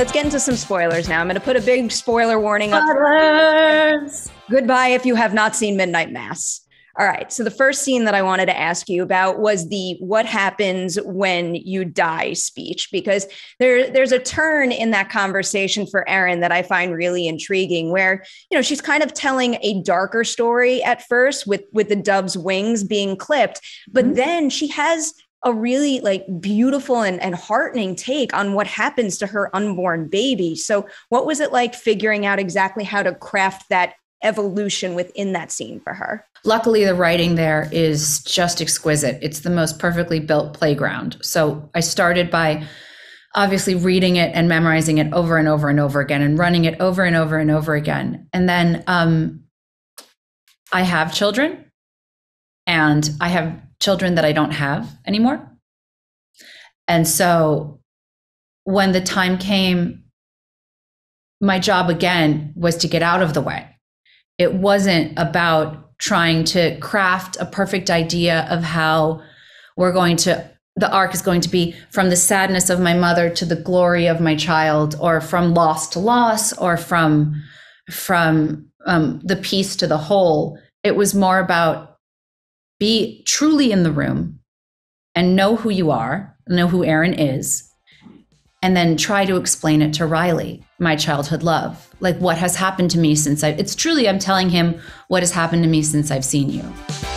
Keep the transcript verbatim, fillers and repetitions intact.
let's get into some spoilers now. I'm going to put a big spoiler warning up. Spoilers! Goodbye if you have not seen Midnight Mass. All right, so the first scene that I wanted to ask you about was the what happens when you die speech, because there, there's a turn in that conversation for Erin that I find really intriguing, where, you know, she's kind of telling a darker story at first with, with the dove's wings being clipped, but mm-hmm. then she has a really like beautiful and, and heartening take on what happens to her unborn baby. So what was it like figuring out exactly how to craft that evolution within that scene for her? Luckily, the writing there is just exquisite. It's the most perfectly built playground. So I started by obviously reading it and memorizing it over and over and over again and running it over and over and over again. And then um, I have children, and I have children that I don't have anymore. And so when the time came, my job again was to get out of the way. It wasn't about trying to craft a perfect idea of how we're going to, the arc is going to be from the sadness of my mother to the glory of my child, or from loss to loss, or from, from um, the piece to the whole. It was more about be truly in the room and know who you are, know who Erin is, and then try to explain it to Riley, my childhood love. Like, what has happened to me since I, it's truly, I'm telling him what has happened to me since I've seen you.